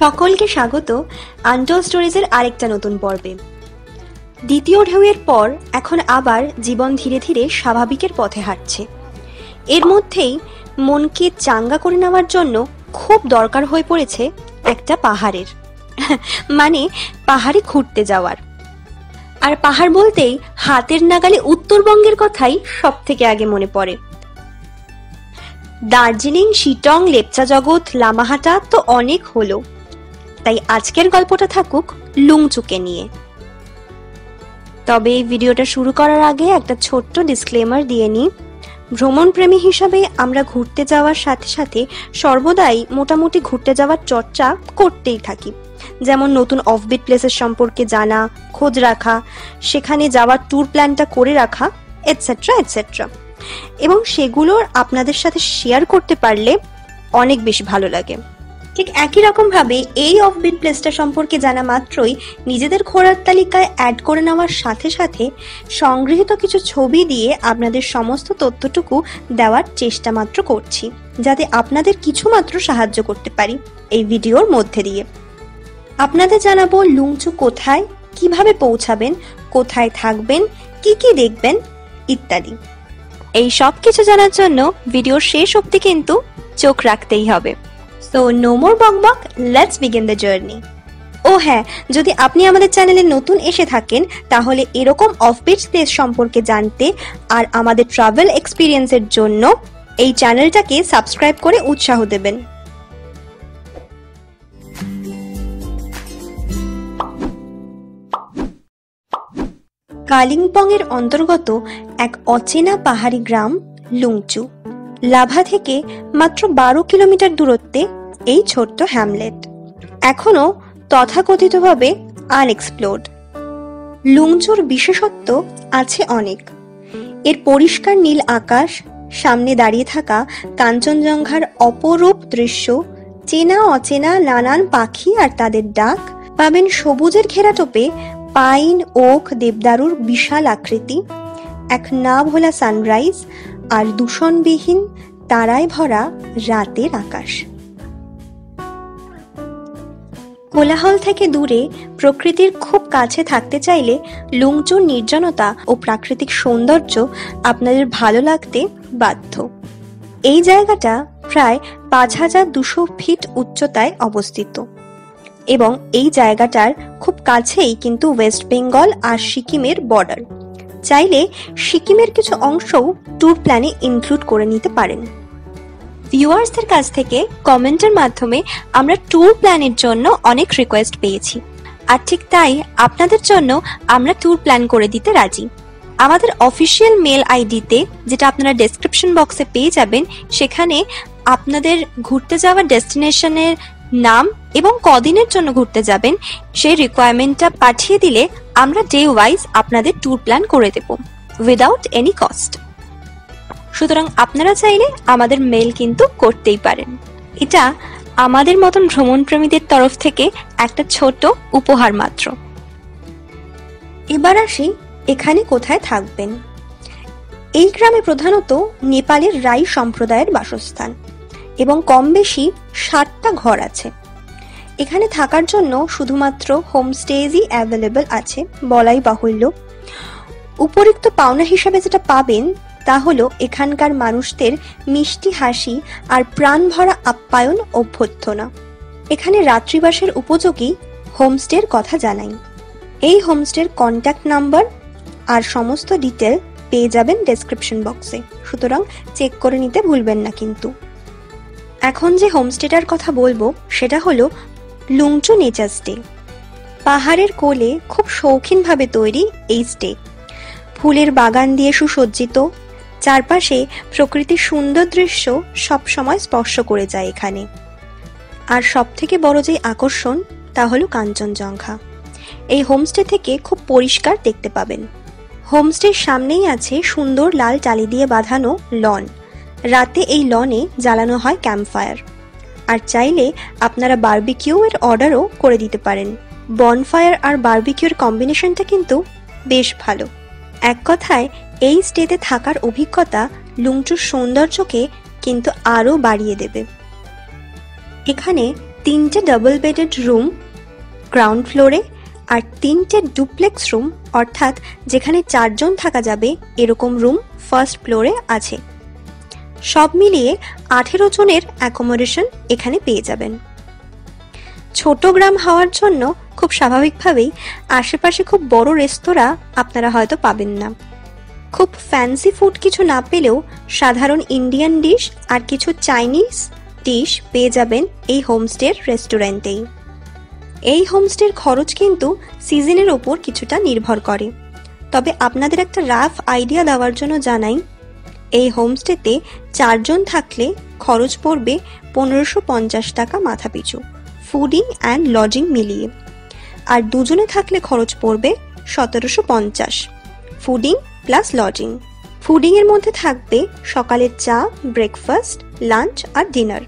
সকলকে স্বাগত আন্ডার স্টোরিজের আরেকটা নতুন পর্বে। দ্বিতীয় ঢেউয়ের পর এখন আবার জীবন ধীরে ধীরে স্বাভাবিকের পথে হাঁটছে। এর মধ্যেই মনকে চাঙ্গা করে নেওয়ার জন্য খুব দরকার হয়ে পড়েছে একটা পাহাড়ের, মানে পাহাড়ে ঘুরতে যাওয়ার। আর পাহাড় বলতেই হাতের নাগালে উত্তরবঙ্গের কথাই সব থেকে আগে মনে পড়ে। দার্জিলিং, শিটং, লেপচা জগৎ, লামাহাটা তো অনেক হলো, তাই আজকের গল্পটা থাকুক লুংচুকে নিয়ে। তবে এই ভিডিওটা শুরু করার আগে একটা ছোট্ট ডিসক্লেমার দিয়ে নিই। ভ্রমণপ্রেমী হিসাবে আমরা ঘুরতে যাওয়ার সাথে সাথে সর্বদাই মোটামুটি ঘুরতে যাওয়ার চর্চা করতেই থাকি, যেমন নতুন অফবিট প্লেসের সম্পর্কে জানা, খোঁজ রাখা, সেখানে যাওয়ার ট্যুর প্ল্যানটা করে রাখা, এটসেট্রা এটসেট্রা, এবং সেগুলোর আপনাদের সাথে শেয়ার করতে পারলে অনেক বেশি ভালো লাগে। ঠিক একই রকমভাবে এই অফবিট প্লেসটা সম্পর্কে জানা মাত্রই নিজেদের ঘোরার তালিকায় অ্যাড করে নেওয়ার সাথে সাথে সংগৃহীত কিছু ছবি দিয়ে আপনাদের সমস্ত তথ্যটুকু দেওয়ার চেষ্টা মাত্র করছি, যাতে আপনাদের কিছু মাত্র সাহায্য করতে পারি এই ভিডিওর মধ্যে দিয়ে। আপনাদের জানাবো লুংচু কোথায়, কিভাবে পৌঁছাবেন, কোথায় থাকবেন, কি দেখবেন ইত্যাদি। এই সব কিছু জানার জন্য ভিডিওর শেষ অবধি কিন্তু চোখ রাখতেই হবে। সো নো মোর বকবক, লেটস বিগিন দ্য জার্নি। ও হ্যাঁ, যদি আপনি আমাদের চ্যানেলে নতুন এসে থাকেন তাহলে এরকম অফবিট প্লেস সম্পর্কে জানতে আর আমাদের ট্রাভেল এক্সপিরিয়েন্সের জন্য এই চ্যানেলটাকে সাবস্ক্রাইব করে উৎসাহ দেবেন। কালিম্পংয়ের অন্তর্গত এক অচেনা পাহাড়ি গ্রাম লুংচু। লাভা থেকে মাত্র 12 কিলোমিটার দূরত্বে এই ছোট্ট হ্যামলেট এখনও তথাকথিতভাবে আনএক্সপ্লোর্ড। লুংচুর বিশেষত্ব আছে অনেক। এর পরিষ্কার নীল আকাশ, সামনে দাঁড়িয়ে থাকা কাঞ্চনজঙ্ঘার অপরূপ দৃশ্য, চেনা অচেনা নানান পাখি আর তাদের ডাক, পাবেন সবুজের ঘেরাটোপে পাইন, ওক, দেবদারুর বিশাল আকৃতি, এক না ভোলা সানরাইজ আর দূষণবিহীন তারায় ভরা রাতের আকাশ। কোলাহল থেকে দূরে প্রকৃতির খুব কাছে থাকতে চাইলে লুংচুর নির্জনতা ও প্রাকৃতিক সৌন্দর্য আপনাদের ভালো লাগতে বাধ্য। এই জায়গাটা প্রায় 5200 ফিট উচ্চতায় অবস্থিত এবং এই জায়গাটার খুব কাছেই কিন্তু ওয়েস্ট বেঙ্গল আর সিকিমের বর্ডার। চাইলে সিকিমের কিছু অংশও ট্যুর প্ল্যানে ইনক্লুড করে নিতে পারেন। ভিউয়ার্সদের কাছ থেকে কমেন্টের মাধ্যমে আমরা ট্যুর প্ল্যানের জন্য অনেক রিকোয়েস্ট পেয়েছি, আর ঠিক তাই আপনাদের জন্য আমরা ট্যুর প্ল্যান করে দিতে রাজি। আমাদের অফিসিয়াল মেল আইডিতে, যেটা আপনারা ডেসক্রিপশন বক্সে পেয়ে যাবেন, সেখানে আপনাদের ঘুরতে যাওয়ার ডেস্টিনেশনের নাম এবং কদিনের জন্য ঘুরতে যাবেন সেই রিকোয়ারমেন্টটা পাঠিয়ে দিলে আমরা ডে ওয়াইজ আপনাদের ট্যুর প্ল্যান করে দেব উইদাউট এনি কস্ট। সুতরাং আপনারা চাইলে আমাদের মেল কিন্তু করতেই পারেন। এটা আমাদের মতন ভ্রমণপ্রেমীদের তরফ থেকে একটা ছোট উপহার মাত্র। এবার আসি এখানে কোথায় থাকবেন। এই গ্রামে প্রধানত নেপালের রাই সম্প্রদায়ের বাসস্থান এবং কম বেশি 60টা ঘর আছে। এখানে থাকার জন্য শুধুমাত্র হোমস্টেজই অ্যাভেলেবেল আছে বলাই বাহুল্য। উপরিক্ত পাওনা হিসাবে যেটা পাবেন তা হলো এখানকার মানুষদের মিষ্টি হাসি আর প্রাণভরা আপ্যায়ন অভ্যর্থনা। এখানে রাত্রিবাসের উপযোগী হোমস্টের কথা জানাই। এই হোমস্টের কন্ট্যাক্ট নাম্বার আর সমস্ত ডিটেল পেয়ে যাবেন ডেসক্রিপশন বক্সে, সুতরাং চেক করে নিতে ভুলবেন না কিন্তু। এখন যে হোমস্টেটার কথা বলবো সেটা হলো লুংচু নেচার স্টে। পাহাড়ের কোলে খুব শৌখিনভাবে তৈরি এই স্টে। ফুলের বাগান দিয়ে সুসজ্জিত, চারপাশে প্রকৃতির সুন্দর দৃশ্য সবসময় স্পর্শ করে যায় এখানে। আর সবথেকে বড় যে আকর্ষণ তা হলো কাঞ্চনজঙ্ঘা। এই হোমস্টে থেকে খুব পরিষ্কার দেখতে পাবেন। হোমস্টের সামনেই আছে সুন্দর লাল টালি দিয়ে বাঁধানো লন। রাতে এই লনে জ্বালানো হয় ক্যাম্পফায়ার, আর চাইলে আপনারা বারবিকিউ এর অর্ডারও করে দিতে পারেন। বনফায়ার আর বারবিকিউর কম্বিনেশনটা কিন্তু বেশ ভালো। এক কথায় এই স্টেতে থাকার অভিজ্ঞতা লুংচুর সৌন্দর্যকে কিন্তু আরও বাড়িয়ে দেবে। এখানে तीनटे डबल बेडेड रूम ग्राउंड फ्लोरे और तीनटे डुप्लेक्स रूम अर्थात जेखाने चारजन थाका जाबे एरकम रूम फर्स्ट फ्लोरे आछे। सब मिलिए 18 जनेर अकोमोडेशन एखाने पेये जाबेन। छोटो ग्राम हওয়ার জন্য खूब स्वाभाविकভাবেই आशेपाशे खूब बड़ो रेस्तोरां आपनारा हয়তো पाबेन ना। खूब फैंसि फूड किछु ना पेलेও साधारण इंडियन डिश और किछु चाइनीज डिश पेये जाबेन এই হোমস্টের রেস্টুরেন্টেই। এই হোমস্টের খরচ কিন্তু সিজনের ওপর কিছুটা নির্ভর করে। তবে আপনাদের একটা রাফ আইডিয়া দেওয়ার জন্য জানাই এই হোমস্টেতে চারজন থাকলে খরচ পড়বে ১৫৫০ টাকা মাথা পিছু फूडिंग एंड लॉजिंग मिलिए और दुजोने थाकले खरच पड़बे ১৭৫০ फूडिंग प्लस लॉजिंग। फूडिंग एर मध्य थाकबे सकाले चा ब्रेकफास्ट लांच और डिनर।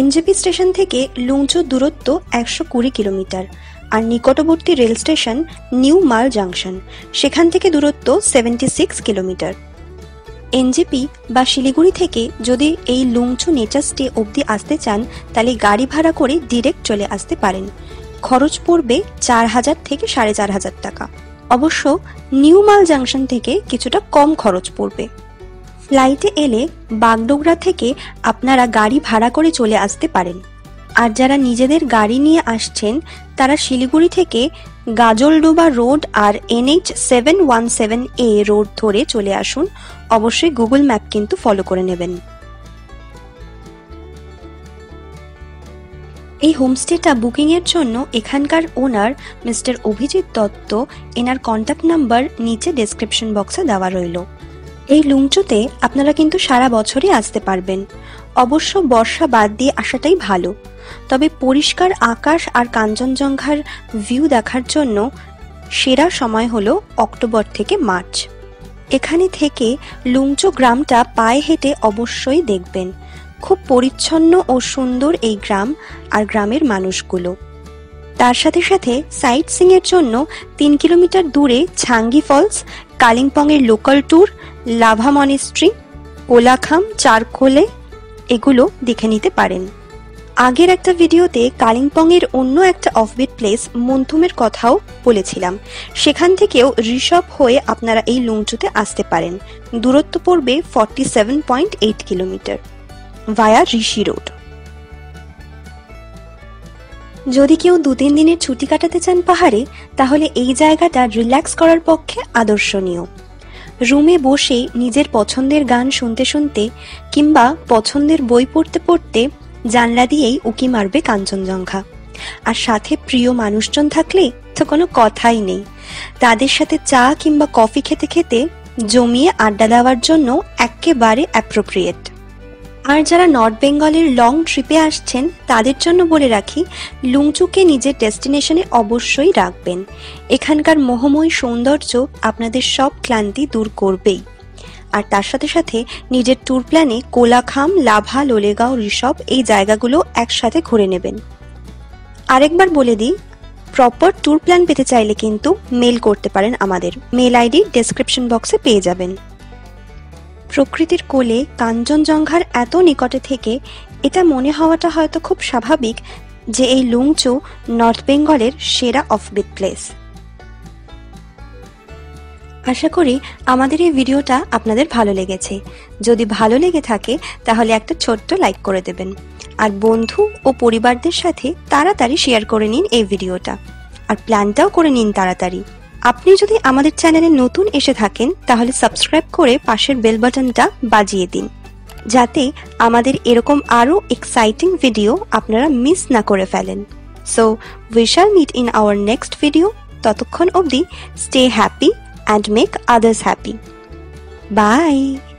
एनजेपी स्टेशन थेके लुंगचो दूरत्व ১২০ किलोमीटर और निकटवर्ती rail station New Mal junction सेखान थेके दूरत्व 76 किलोमीटर। एनजेपी बा शिलीगुड़ी थेके जोदि एई लुंगचू नेचार स्टे अब्दि आसते चान ताहले गाड़ी भाड़ा करे डायरेक्ट चले आसते पारेन। खरच पड़बे ৪০০০ थेके ৪৫০০ टाका। अवश्य न्यू माल जंक्शन थेके किछुटा कम खरच पड़बे। फ्लाइटे एले बागडोगरा थेके आपनारा गाड़ी भाड़ा करे चले आसते पारेन। आर जारा निजेदेर गाड़ी निये आसछेन तारा शिलीगुड़ी थेके गाजलडोबा रोड और NH-717A रोड धरे चले आसुन। अवश्य गूगल मैप किन्तु फलो करे नेबेन। এই হোমস্টেটা বুকিং এর জন্য এখানকার ওনার मिस्टर অভিজিৎ দত্ত এনার কন্টাক্ট নাম্বার নিচে ডেসক্রিপশন বক্সে দেওয়া রইলো। এই লুংচুতে আপনারা কিন্তু সারা বছরই আসতে পারবেন। অবশ্য বর্ষা বাদ দিয়ে আসাটাই ভালো। তবে পরিষ্কার আকাশ আর কাঞ্চনজঙ্ঘার ভিউ দেখার জন্য সেরা সময় হলো অক্টোবর থেকে মার্চ। এখানে থেকে লুংচু গ্রামটা পায়ে হেঁটে অবশ্যই দেখবেন। খুব পরিচ্ছন্ন ও সুন্দর এই গ্রাম আর গ্রামের মানুষগুলো। তার সাথে সাথে সাইট সিং এর জন্য ৩ কিলোমিটার দূরে ছাঙ্গি ফলস কালিম্পং এর local tour Lava monastery Kolakham চারকোলে এগুলো দেখে নিতে পারেন। আগের একটা ভিডিওতে কালিম্পং এর অন্য একটা অফবিট প্লেস মন্থুমের কথাও বলেছিলাম। সেখান থেকেও রিসভ হয়ে আপনারা এই লুংচুতে আসতে পারেন। দূরত্ব পড়বে 47.8 কিলোমিটার ভায়া ঋষি রোড। যদি কেউ ২-৩ দিনের ছুটি কাটাতে চান পাহাড়ে তাহলে এই জায়গাটা রিল্যাক্স করার পক্ষে আদর্শনীয়। রুমে বসে নিজের পছন্দের গান শুনতে শুনতে কিংবা পছন্দের বই পড়তে পড়তে জানলা দিয়েই উকি মারবে কাঞ্চনজঙ্ঘা। আর সাথে প্রিয় মানুষজন থাকলে তো কোনো কথাই নেই। তাদের সাথে চা কিংবা কফি খেতে খেতে জমিয়ে আড্ডা দেওয়ার জন্য একেবারে অ্যাপ্রোপ্রিয়েট। আর যারা নর্থ বেঙ্গলের লং ট্রিপে আসছেন তাদের জন্য বলে রাখি লুংচুকে নিজের ডেস্টিনেশনে অবশ্যই রাখবেন। এখানকার মোহময় সৌন্দর্য আপনাদের সব ক্লান্তি দূর করবেই। আর তার সাথে সাথে নিজের ট্যুর প্ল্যানে কোলাখাম লাভা লোলেগাঁও রিসভ এই জায়গাগুলো একসাথে ঘুরে নেবেন। আরেকবার বলে দিই, প্রপার ট্যুর প্ল্যান পেতে চাইলে কিন্তু মেল করতে পারেন আমাদের। মেল আইডি ডেসক্রিপশন বক্সে পেয়ে যাবেন। প্রকৃতির কোলে কাঞ্চনজঙ্ঘার এত নিকটে থেকে এটা মনে হওয়াটা হয়তো খুব স্বাভাবিক যে এই লুংচু নর্থ বেঙ্গলের সেরা অফবিট প্লেস। আশা করি আমাদের এই ভিডিওটা আপনাদের ভালো লেগেছে। যদি ভালো লেগে থাকে তাহলে একটা ছোট্ট লাইক করে দেবেন আর বন্ধু ও পরিবারদের সাথে তাড়াতাড়ি শেয়ার করে নিন এই ভিডিওটা আর প্ল্যানটাও করে নিন তাড়াতাড়ি। আপনি যদি আমাদের চ্যানেলে নতুন এসে থাকেন তাহলে সাবস্ক্রাইব করে পাশের বেল বাটনটা বাজিয়ে দিন যাতে আমাদের এরকম আরও এক্সাইটিং ভিডিও আপনারা মিস না করে ফেলেন। So we shall meet in our next video. ততক্ষণ অবধি stay happy and make others happy. Bye!